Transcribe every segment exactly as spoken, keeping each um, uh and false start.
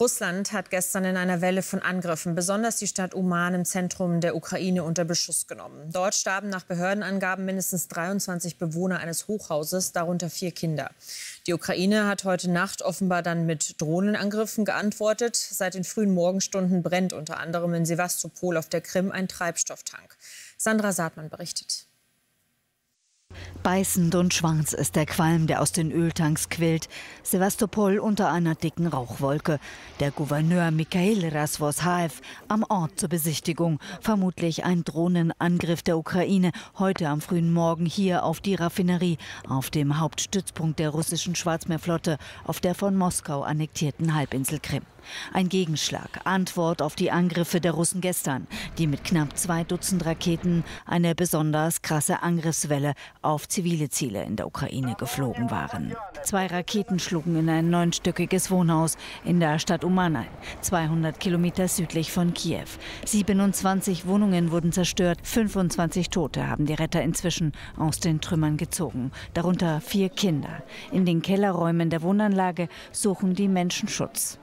Russland hat gestern in einer Welle von Angriffen besonders die Stadt Uman im Zentrum der Ukraine unter Beschuss genommen. Dort starben nach Behördenangaben mindestens dreiundzwanzig Bewohner eines Hochhauses, darunter vier Kinder. Die Ukraine hat heute Nacht offenbar dann mit Drohnenangriffen geantwortet. Seit den frühen Morgenstunden brennt unter anderem in Sevastopol auf der Krim ein Treibstofftank. Sandra Saatmann berichtet. Beißend und schwarz ist der Qualm, der aus den Öltanks quillt. Sevastopol unter einer dicken Rauchwolke. Der Gouverneur Mikhail Rasvoshaev am Ort zur Besichtigung. Vermutlich ein Drohnenangriff der Ukraine heute am frühen Morgen hier auf die Raffinerie, auf dem Hauptstützpunkt der russischen Schwarzmeerflotte, auf der von Moskau annektierten Halbinsel Krim. Ein Gegenschlag, Antwort auf die Angriffe der Russen gestern, die mit knapp zwei Dutzend Raketen eine besonders krasse Angriffswelle auf zivile Ziele in der Ukraine geflogen waren. Zwei Raketen schlugen in ein neunstöckiges Wohnhaus in der Stadt Uman ein, zweihundert Kilometer südlich von Kiew. siebenundzwanzig Wohnungen wurden zerstört, fünfundzwanzig Tote haben die Retter inzwischen aus den Trümmern gezogen, darunter vier Kinder. In den Kellerräumen der Wohnanlage suchen die Menschen Schutz.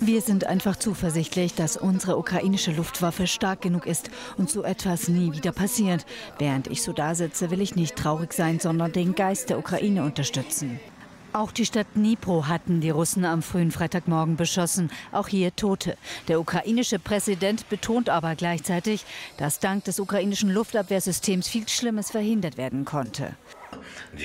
Wir sind einfach zuversichtlich, dass unsere ukrainische Luftwaffe stark genug ist und so etwas nie wieder passiert. Während ich so da sitze, will ich nicht traurig sein, sondern den Geist der Ukraine unterstützen. Auch die Stadt Dnipro hatten die Russen am frühen Freitagmorgen beschossen. Auch hier Tote. Der ukrainische Präsident betont aber gleichzeitig, dass dank des ukrainischen Luftabwehrsystems viel Schlimmes verhindert werden konnte.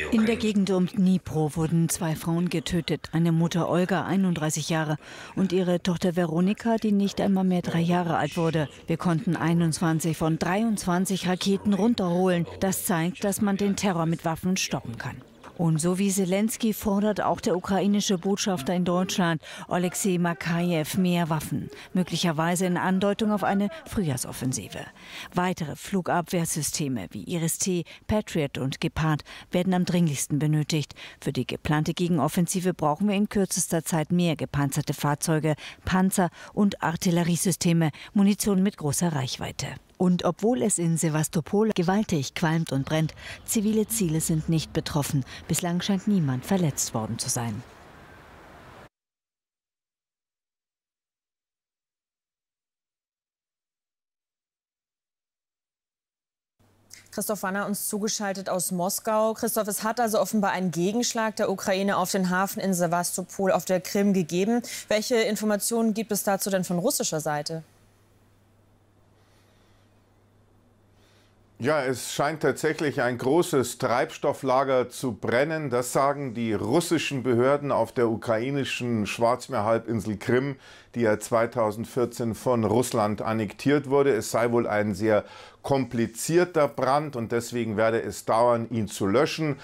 In der Gegend um Dnipro wurden zwei Frauen getötet. Eine Mutter Olga, einunddreißig Jahre, und ihre Tochter Veronika, die nicht einmal mehr drei Jahre alt wurde. Wir konnten einundzwanzig von dreiundzwanzig Raketen runterholen. Das zeigt, dass man den Terror mit Waffen stoppen kann. Und so wie Zelensky fordert auch der ukrainische Botschafter in Deutschland, Oleksiy Makajew, mehr Waffen. Möglicherweise in Andeutung auf eine Frühjahrsoffensive. Weitere Flugabwehrsysteme wie Iris T, Patriot und Gepard werden am dringlichsten benötigt. Für die geplante Gegenoffensive brauchen wir in kürzester Zeit mehr gepanzerte Fahrzeuge, Panzer und Artilleriesysteme, Munition mit großer Reichweite. Und obwohl es in Sevastopol gewaltig qualmt und brennt, zivile Ziele sind nicht betroffen. Bislang scheint niemand verletzt worden zu sein. Christoph Wanner uns zugeschaltet aus Moskau. Christoph, es hat also offenbar einen Gegenschlag der Ukraine auf den Hafen in Sevastopol auf der Krim gegeben. Welche Informationen gibt es dazu denn von russischer Seite? Ja, es scheint tatsächlich ein großes Treibstofflager zu brennen. Das sagen die russischen Behörden auf der ukrainischen Schwarzmeerhalbinsel Krim, die ja zweitausendvierzehn von Russland annektiert wurde. Es sei wohl ein sehr komplizierter Brand und deswegen werde es dauern, ihn zu löschen.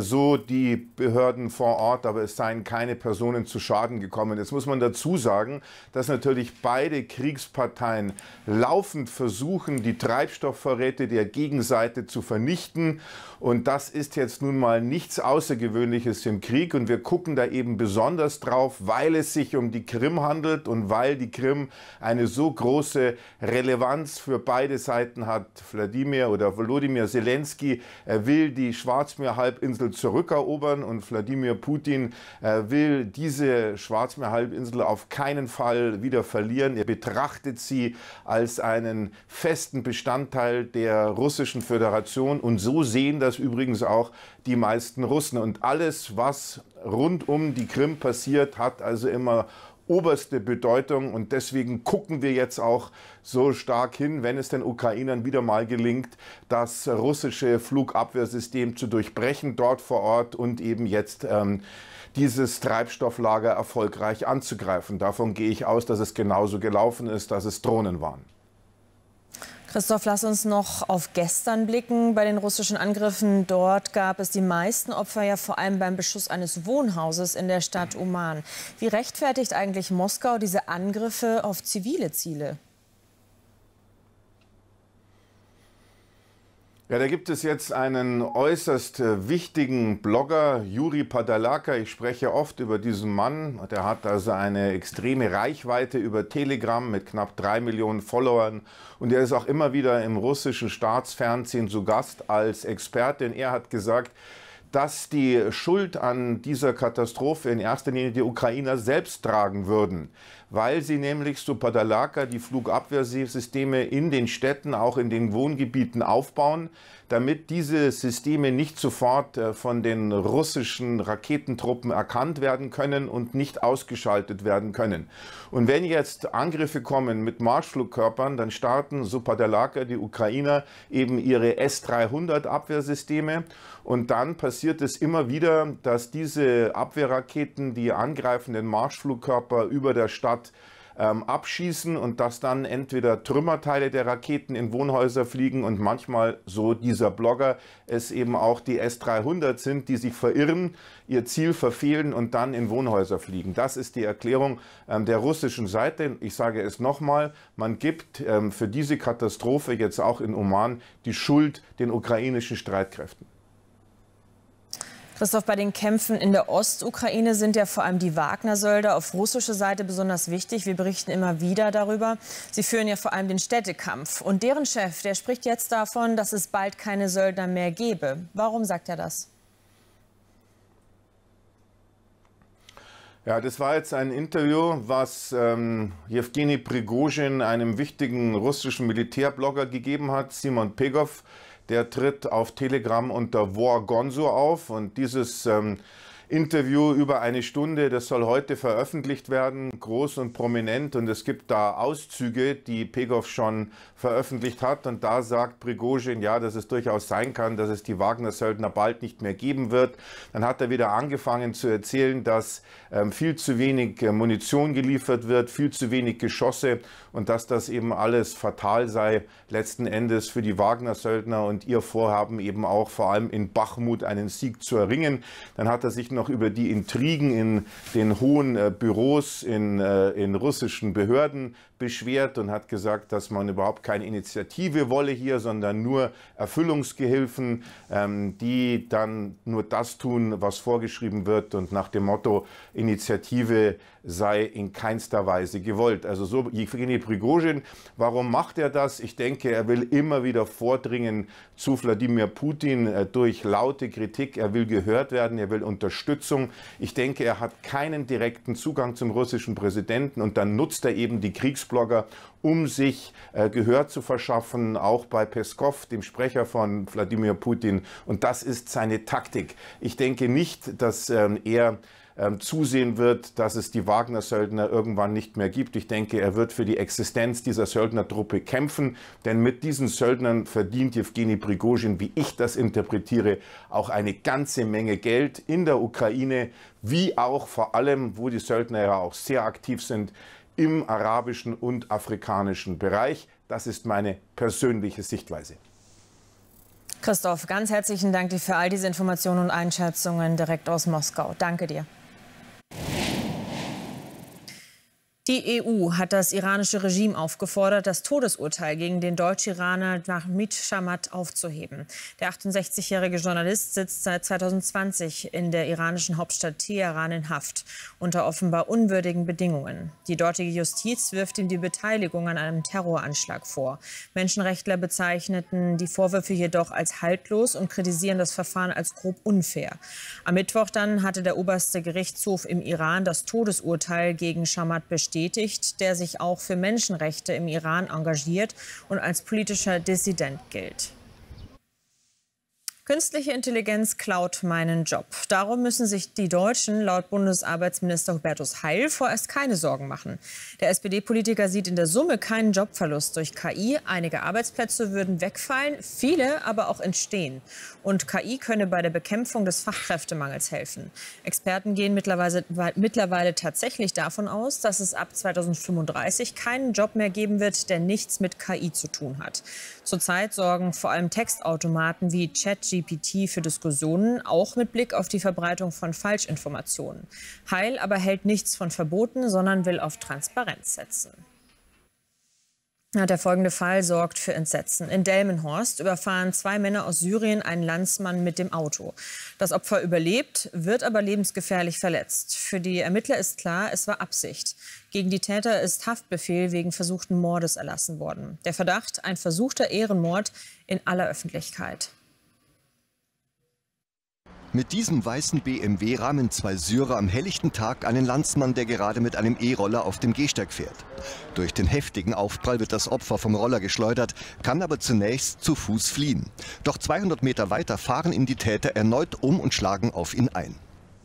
So die Behörden vor Ort, aber es seien keine Personen zu Schaden gekommen. Jetzt muss man dazu sagen, dass natürlich beide Kriegsparteien laufend versuchen, die Treibstoffvorräte der Gegenseite zu vernichten. Und das ist jetzt nun mal nichts Außergewöhnliches im Krieg. Und wir gucken da eben besonders drauf, weil es sich um die Krim handelt und weil die Krim eine so große Relevanz für beide Seiten hat. Wladimir oder Volodymyr Zelensky will die Schwarzmeerhalbinsel zurückerobern und Wladimir Putin will diese Schwarzmeerhalbinsel auf keinen Fall wieder verlieren. Er betrachtet sie als einen festen Bestandteil der russischen Föderation und so sehen das übrigens auch die meisten Russen. Und alles, was rund um die Krim passiert, hat also immer oberste Bedeutung und deswegen gucken wir jetzt auch so stark hin, wenn es den Ukrainern wieder mal gelingt, das russische Flugabwehrsystem zu durchbrechen dort vor Ort und eben jetzt ähm, dieses Treibstofflager erfolgreich anzugreifen. Davon gehe ich aus, dass es genauso gelaufen ist, dass es Drohnen waren. Christoph, lass uns noch auf gestern blicken. Bei den russischen Angriffen dort gab es die meisten Opfer ja vor allem beim Beschuss eines Wohnhauses in der Stadt Uman. Wie rechtfertigt eigentlich Moskau diese Angriffe auf zivile Ziele? Ja, da gibt es jetzt einen äußerst wichtigen Blogger, Juri Padalaka. Ich spreche oft über diesen Mann. Der hat also eine extreme Reichweite über Telegram mit knapp drei Millionen Followern. Und er ist auch immer wieder im russischen Staatsfernsehen zu Gast als Experte. Und er hat gesagt, dass die Schuld an dieser Katastrophe in erster Linie die Ukrainer selbst tragen würden, weil sie nämlich, so Padalaka, die Flugabwehrsysteme in den Städten, auch in den Wohngebieten aufbauen, damit diese Systeme nicht sofort von den russischen Raketentruppen erkannt werden können und nicht ausgeschaltet werden können. Und wenn jetzt Angriffe kommen mit Marschflugkörpern, dann starten, so Padalaka, die Ukrainer eben ihre S dreihundert Abwehrsysteme, und dann passiert es immer wieder, dass diese Abwehrraketen die angreifenden Marschflugkörper über der Stadt abschießen und dass dann entweder Trümmerteile der Raketen in Wohnhäuser fliegen und manchmal, so dieser Blogger, es eben auch die S dreihundert sind, die sich verirren, ihr Ziel verfehlen und dann in Wohnhäuser fliegen. Das ist die Erklärung der russischen Seite. Ich sage es nochmal, man gibt für diese Katastrophe jetzt auch in Uman die Schuld den ukrainischen Streitkräften. Christoph, bei den Kämpfen in der Ostukraine sind ja vor allem die Wagner-Söldner auf russischer Seite besonders wichtig. Wir berichten immer wieder darüber. Sie führen ja vor allem den Städtekampf. Und deren Chef, der spricht jetzt davon, dass es bald keine Söldner mehr gäbe. Warum sagt er das? Ja, das war jetzt ein Interview, was ähm, Jewgeni Prigoschin, einem wichtigen russischen Militärblogger, gegeben hat, Simon Pigov. Der tritt auf Telegram unter War Gonzo auf, und dieses ähm, Interview über eine Stunde, das soll heute veröffentlicht werden, groß und prominent, und es gibt da Auszüge, die Pegov schon veröffentlicht hat, und da sagt Prigoschin, ja, dass es durchaus sein kann, dass es die Wagner-Söldner bald nicht mehr geben wird. Dann hat er wieder angefangen zu erzählen, dass ähm, viel zu wenig äh, Munition geliefert wird, viel zu wenig Geschosse, und dass das eben alles fatal sei, letzten Endes für die Wagner-Söldner und ihr Vorhaben eben auch vor allem in Bachmut einen Sieg zu erringen. Dann hat er sich noch über die Intrigen in den hohen äh, Büros in, äh, in russischen Behörden beschwert und hat gesagt, dass man überhaupt keine Initiative wolle hier, sondern nur Erfüllungsgehilfen, ähm, die dann nur das tun, was vorgeschrieben wird, und nach dem Motto, Initiative sei in keinster Weise gewollt. Also so Jewgeni Prigoschin. Warum macht er das? Ich denke, er will immer wieder vordringen zu Wladimir Putin äh, durch laute Kritik. Er will gehört werden, er will Unterstützung. Ich denke, er hat keinen direkten Zugang zum russischen Präsidenten, und dann nutzt er eben die Kriegsblogger, um sich äh, Gehör zu verschaffen, auch bei Peskow, dem Sprecher von Wladimir Putin. Und das ist seine Taktik. Ich denke nicht, dass ähm, er zusehen wird, dass es die Wagner-Söldner irgendwann nicht mehr gibt. Ich denke, er wird für die Existenz dieser Söldnertruppe kämpfen, denn mit diesen Söldnern verdient Jewgeni Prigoschin, wie ich das interpretiere, auch eine ganze Menge Geld in der Ukraine, wie auch vor allem, wo die Söldner ja auch sehr aktiv sind, im arabischen und afrikanischen Bereich. Das ist meine persönliche Sichtweise. Christoph, ganz herzlichen Dank dir für all diese Informationen und Einschätzungen direkt aus Moskau. Danke dir. Die E U hat das iranische Regime aufgefordert, das Todesurteil gegen den Deutsch-Iraner Nahmid Shamat aufzuheben. Der achtundsechzigjährige Journalist sitzt seit zweitausendzwanzig in der iranischen Hauptstadt Teheran in Haft, unter offenbar unwürdigen Bedingungen. Die dortige Justiz wirft ihm die Beteiligung an einem Terroranschlag vor. Menschenrechtler bezeichneten die Vorwürfe jedoch als haltlos und kritisieren das Verfahren als grob unfair. Am Mittwoch dann hatte der oberste Gerichtshof im Iran das Todesurteil gegen Shamat bestätigt. der sich auch für Menschenrechte im Iran engagiert und als politischer Dissident gilt. Künstliche Intelligenz klaut meinen Job. Darum müssen sich die Deutschen laut Bundesarbeitsminister Hubertus Heil vorerst keine Sorgen machen. Der S P D-Politiker sieht in der Summe keinen Jobverlust durch K I. Einige Arbeitsplätze würden wegfallen, viele aber auch entstehen. Und K I könne bei der Bekämpfung des Fachkräftemangels helfen. Experten gehen mittlerweile, mittlerweile tatsächlich davon aus, dass es ab zweitausendfünfunddreißig keinen Job mehr geben wird, der nichts mit K I zu tun hat. Zurzeit sorgen vor allem Textautomaten wie ChatGPT für Diskussionen, auch mit Blick auf die Verbreitung von Falschinformationen. Heil aber hält nichts von Verboten, sondern will auf Transparenz setzen. Der folgende Fall sorgt für Entsetzen. In Delmenhorst überfahren zwei Männer aus Syrien einen Landsmann mit dem Auto. Das Opfer überlebt, wird aber lebensgefährlich verletzt. Für die Ermittler ist klar, es war Absicht. Gegen die Täter ist Haftbefehl wegen versuchten Mordes erlassen worden. Der Verdacht, ein versuchter Ehrenmord in aller Öffentlichkeit. Mit diesem weißen B M W rahmen zwei Syrer am helllichten Tag einen Landsmann, der gerade mit einem E-Roller auf dem Gehsteig fährt. Durch den heftigen Aufprall wird das Opfer vom Roller geschleudert, kann aber zunächst zu Fuß fliehen. Doch zweihundert Meter weiter fahren ihn die Täter erneut um und schlagen auf ihn ein.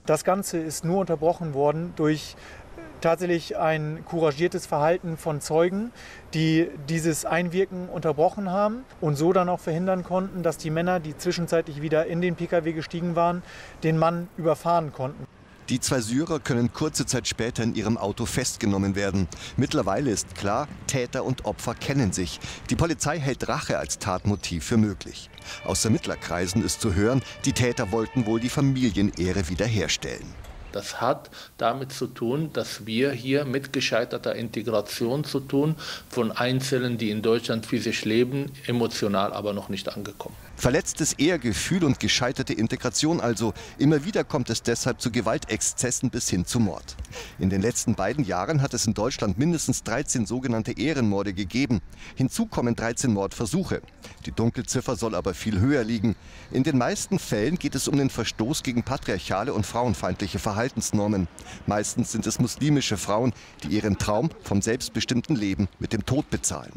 Das Ganze ist nur unterbrochen worden durch tatsächlich ein couragiertes Verhalten von Zeugen, die dieses Einwirken unterbrochen haben und so dann auch verhindern konnten, dass die Männer, die zwischenzeitlich wieder in den P K W gestiegen waren, den Mann überfahren konnten. Die zwei Syrer können kurze Zeit später in ihrem Auto festgenommen werden. Mittlerweile ist klar, Täter und Opfer kennen sich. Die Polizei hält Rache als Tatmotiv für möglich. Aus Ermittlerkreisen ist zu hören, die Täter wollten wohl die Familienehre wiederherstellen. Das hat damit zu tun, dass wir hier mit gescheiterter Integration zu tun von Einzelnen, die in Deutschland physisch leben, emotional aber noch nicht angekommen. Verletztes Ehrgefühl und gescheiterte Integration also. Immer wieder kommt es deshalb zu Gewaltexzessen bis hin zu Mord. In den letzten beiden Jahren hat es in Deutschland mindestens dreizehn sogenannte Ehrenmorde gegeben. Hinzu kommen dreizehn Mordversuche. Die Dunkelziffer soll aber viel höher liegen. In den meisten Fällen geht es um den Verstoß gegen patriarchale und frauenfeindliche Verhaltensweisen. Verhaltensnormen. Meistens sind es muslimische Frauen, die ihren Traum vom selbstbestimmten Leben mit dem Tod bezahlen.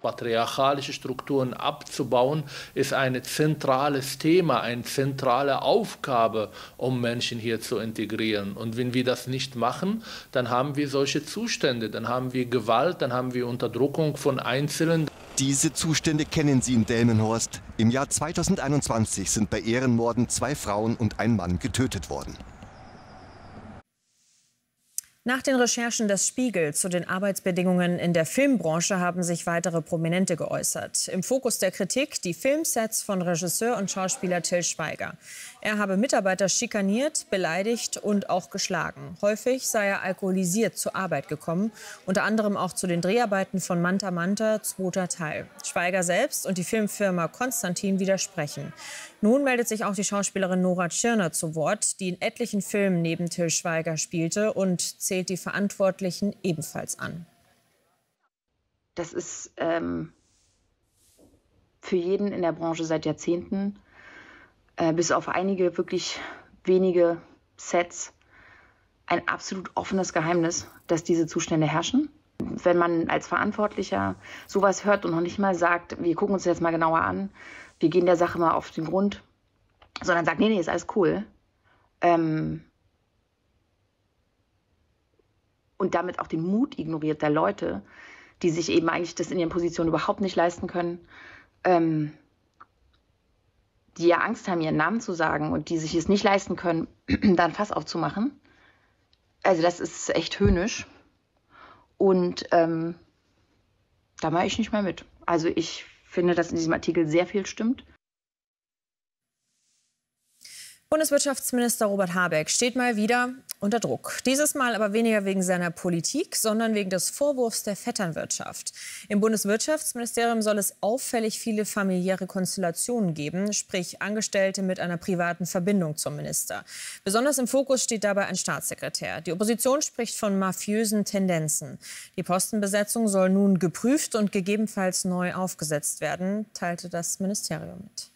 Patriarchalische Strukturen abzubauen, ist ein zentrales Thema, eine zentrale Aufgabe, um Menschen hier zu integrieren. Und wenn wir das nicht machen, dann haben wir solche Zustände, dann haben wir Gewalt, dann haben wir Unterdrückung von Einzelnen. Diese Zustände kennen Sie in Delmenhorst. Im Jahr zweitausendeinundzwanzig sind bei Ehrenmorden zwei Frauen und ein Mann getötet worden. Nach den Recherchen des Spiegel zu den Arbeitsbedingungen in der Filmbranche haben sich weitere Prominente geäußert. Im Fokus der Kritik die Filmsets von Regisseur und Schauspieler Till Schweiger. Er habe Mitarbeiter schikaniert, beleidigt und auch geschlagen. Häufig sei er alkoholisiert zur Arbeit gekommen, unter anderem auch zu den Dreharbeiten von Manta Manta, zweiter Teil. Schweiger selbst und die Filmfirma Konstantin widersprechen. Nun meldet sich auch die Schauspielerin Nora Tschirner zu Wort, die in etlichen Filmen neben Till Schweiger spielte und zählt die Verantwortlichen ebenfalls an. Das ist ähm, für jeden in der Branche seit Jahrzehnten, äh, bis auf einige wirklich wenige Sets, ein absolut offenes Geheimnis, dass diese Zustände herrschen. Wenn man als Verantwortlicher sowas hört und noch nicht mal sagt, wir gucken uns das mal genauer an, wir gehen der Sache mal auf den Grund, sondern sagt, nee, nee, ist alles cool. Ähm und damit auch den Mut ignoriert der Leute, die sich eben eigentlich das in ihren Positionen überhaupt nicht leisten können, ähm die ja Angst haben, ihren Namen zu sagen und die sich es nicht leisten können, da ein Fass aufzumachen. Also das ist echt höhnisch. Und ähm, da mache ich nicht mehr mit. Also ich finde, dass in diesem Artikel sehr viel stimmt. Bundeswirtschaftsminister Robert Habeck steht mal wieder unter Druck. Dieses Mal aber weniger wegen seiner Politik, sondern wegen des Vorwurfs der Vetternwirtschaft. Im Bundeswirtschaftsministerium soll es auffällig viele familiäre Konstellationen geben, sprich Angestellte mit einer privaten Verbindung zum Minister. Besonders im Fokus steht dabei ein Staatssekretär. Die Opposition spricht von mafiösen Tendenzen. Die Postenbesetzung soll nun geprüft und gegebenenfalls neu aufgesetzt werden, teilte das Ministerium mit.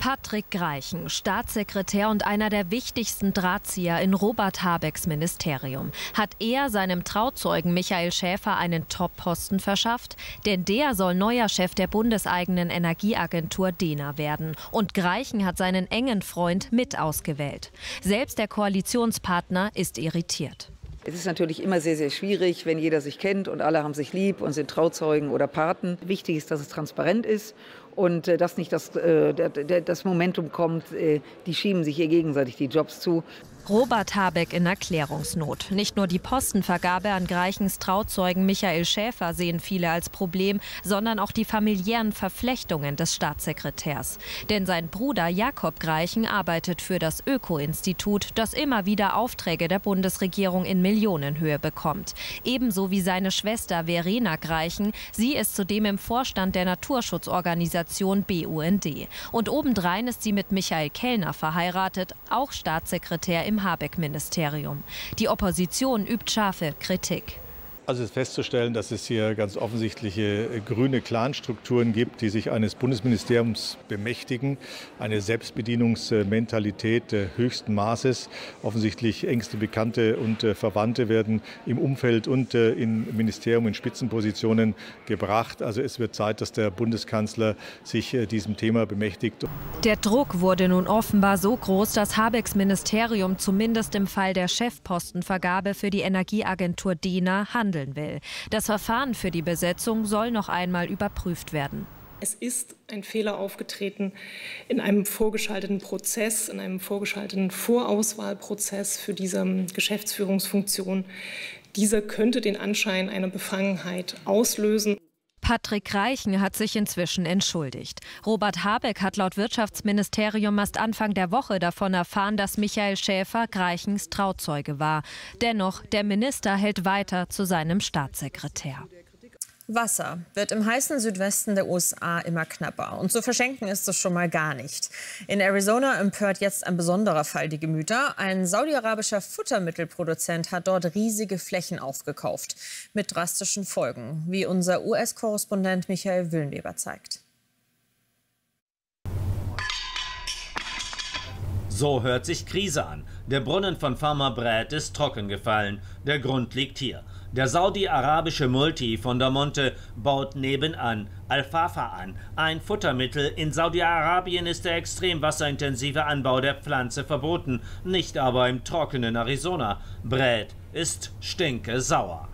Patrick Graichen, Staatssekretär und einer der wichtigsten Drahtzieher in Robert Habecks Ministerium. Hat er seinem Trauzeugen Michael Schäfer einen Top-Posten verschafft? Denn der soll neuer Chef der bundeseigenen Energieagentur D E N A werden. Und Graichen hat seinen engen Freund mit ausgewählt. Selbst der Koalitionspartner ist irritiert. Es ist natürlich immer sehr, sehr schwierig, wenn jeder sich kennt und alle haben sich lieb und sind Trauzeugen oder Paten. Wichtig ist, dass es transparent ist und äh, dass nicht das, äh, das Momentum kommt, äh, die schieben sich hier gegenseitig die Jobs zu. Robert Habeck in Erklärungsnot. Nicht nur die Postenvergabe an Graichens Trauzeugen Michael Schäfer sehen viele als Problem, sondern auch die familiären Verflechtungen des Staatssekretärs. Denn sein Bruder Jakob Graichen arbeitet für das Öko-Institut, das immer wieder Aufträge der Bundesregierung in Millionenhöhe bekommt. Ebenso wie seine Schwester Verena Graichen. Sie ist zudem im Vorstand der Naturschutzorganisation B U N D. Und obendrein ist sie mit Michael Kellner verheiratet, auch Staatssekretär im Habeck-Ministerium. Die Opposition übt scharfe Kritik. Also es ist festzustellen, dass es hier ganz offensichtliche grüne Clanstrukturen gibt, die sich eines Bundesministeriums bemächtigen. Eine Selbstbedienungsmentalität höchsten Maßes. Offensichtlich engste Bekannte und Verwandte werden im Umfeld und im Ministerium in Spitzenpositionen gebracht. Also es wird Zeit, dass der Bundeskanzler sich diesem Thema bemächtigt. Der Druck wurde nun offenbar so groß, dass Habecks Ministerium zumindest im Fall der Chefpostenvergabe für die Energieagentur D E N A handelt will. Das Verfahren für die Besetzung soll noch einmal überprüft werden. Es ist ein Fehler aufgetreten in einem vorgeschalteten Prozess, in einem vorgeschalteten Vorauswahlprozess für diese Geschäftsführungsfunktion. Dieser könnte den Anschein einer Befangenheit auslösen. Patrick Graichen hat sich inzwischen entschuldigt. Robert Habeck hat laut Wirtschaftsministerium erst Anfang der Woche davon erfahren, dass Michael Schäfer Graichens Trauzeuge war. Dennoch, der Minister hält weiter zu seinem Staatssekretär. Wasser wird im heißen Südwesten der U S A immer knapper. Und zu verschenken ist es schon mal gar nicht. In Arizona empört jetzt ein besonderer Fall die Gemüter. Ein saudi-arabischer Futtermittelproduzent hat dort riesige Flächen aufgekauft. Mit drastischen Folgen, wie unser U S-Korrespondent Michael Willenweber zeigt. So hört sich Krise an. Der Brunnen von Farmer Brad ist trocken gefallen. Der Grund liegt hier. Der saudi-arabische Multi Fondomonte baut nebenan Alfalfa an. Ein Futtermittel. In Saudi-Arabien ist der extrem wasserintensive Anbau der Pflanze verboten, nicht aber im trockenen Arizona. Brad ist stinkesauer.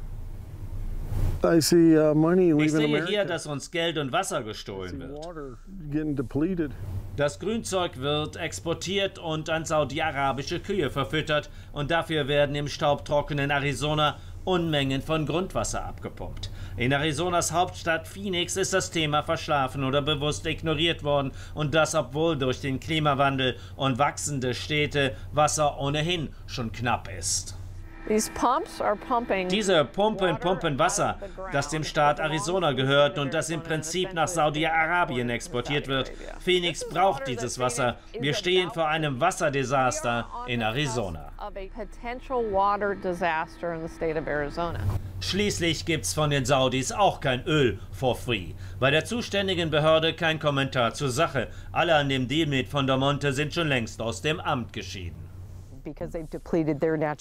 Ich sehe hier, dass uns Geld und Wasser gestohlen wird. Das Grünzeug wird exportiert und an saudi-arabische Kühe verfüttert. Und dafür werden im staubtrockenen Arizona Unmengen von Grundwasser abgepumpt. In Arizonas Hauptstadt Phoenix ist das Thema verschlafen oder bewusst ignoriert worden. Und das, obwohl durch den Klimawandel und wachsende Städte Wasser ohnehin schon knapp ist. Diese Pumpen pumpen Wasser, das dem Staat Arizona gehört und das im Prinzip nach Saudi-Arabien exportiert wird. Phoenix braucht dieses Wasser. Wir stehen vor einem Wasserdesaster in Arizona. Schließlich gibt's von den Saudis auch kein Öl for free. Bei der zuständigen Behörde kein Kommentar zur Sache. Alle an dem Deal mit Fondomonte sind schon längst aus dem Amt geschieden.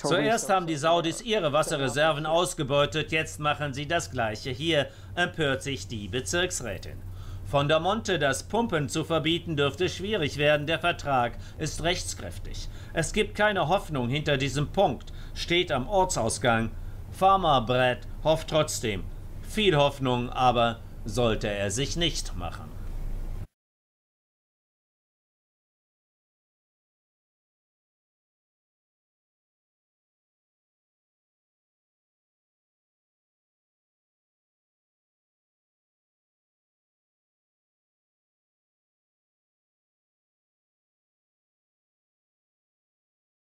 Zuerst haben die Saudis ihre Wasserreserven ausgebeutet, jetzt machen sie das Gleiche hier, empört sich die Bezirksrätin. Fondomonte das Pumpen zu verbieten, dürfte schwierig werden, der Vertrag ist rechtskräftig. Es gibt keine Hoffnung hinter diesem Punkt, steht am Ortsausgang. Farmer Brad hofft trotzdem. Viel Hoffnung aber sollte er sich nicht machen.